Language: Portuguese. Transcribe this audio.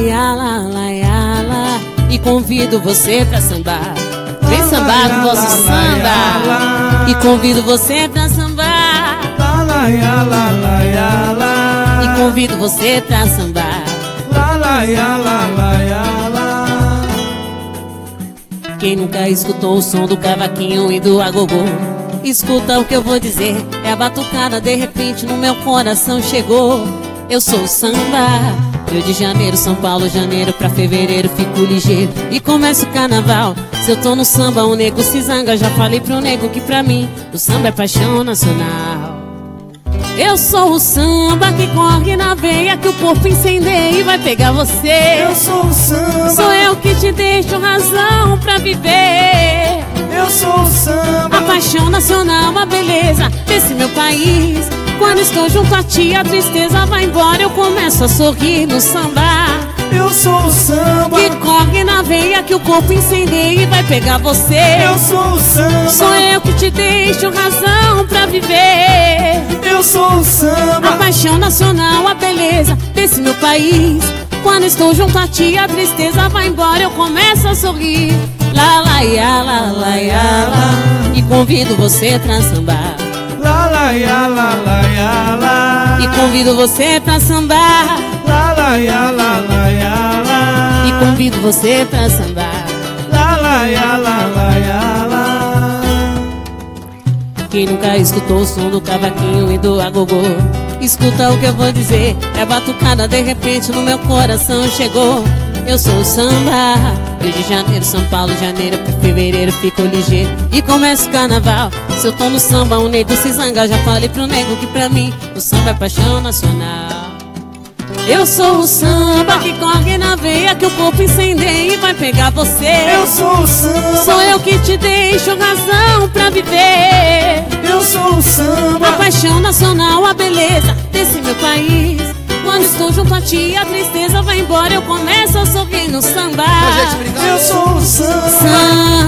la, e convido você pra sambar. Vem sambar no nosso samba, e convido você pra sambar. E convido você pra sambar. Quem nunca escutou o som do cavaquinho e do agogô, escuta o que eu vou dizer. É a batucada, de repente no meu coração chegou. Eu sou o samba, Rio de Janeiro, São Paulo, janeiro pra fevereiro, fico ligeiro e começo o carnaval. Se eu tô no samba, o nego se zanga. Já falei pro nego que pra mim o samba é paixão nacional. Eu sou o samba que corre na veia, que o corpo incendeia e vai pegar você. Eu sou o samba, sou eu que te deixo razão pra viver. Eu sou o samba, a paixão nacional, a beleza desse meu país. Quando estou junto a ti, a tristeza vai embora, eu começo a sorrir no samba. Eu sou o samba que corre na veia, que o corpo incendeia e vai pegar você. Eu sou o samba, sou eu que te deixo razão pra viver. Eu sou o samba, a paixão nacional, a beleza desse meu país. Quando estou junto a ti, a tristeza vai embora, eu começo a sorrir. La, ya, la, e convido você pra sambar. La, ya, la, e convido você pra sambar. La, ya, la, e convido você pra sambar. La, ya, la, ya, la. Quem nunca escutou o som do cavaquinho e do agogô, escuta o que eu vou dizer. É batucada, de repente no meu coração chegou. Eu sou o samba, Rio de Janeiro, São Paulo, janeiro pra fevereiro, fico ligeiro e começa o carnaval. Se eu tô no samba, o nego se zanga. Já falei pro nego que pra mim o samba é paixão nacional. Eu sou o samba que corre na veia, que o corpo incendeia e vai pegar você. Eu sou o samba, sou eu que te deixo razão pra viver. Eu sou o samba, a paixão nacional, a beleza desse meu país. Quando estou junto a ti, a tristeza vai embora, eu começo a sorrir no samba. Eu sou o samba.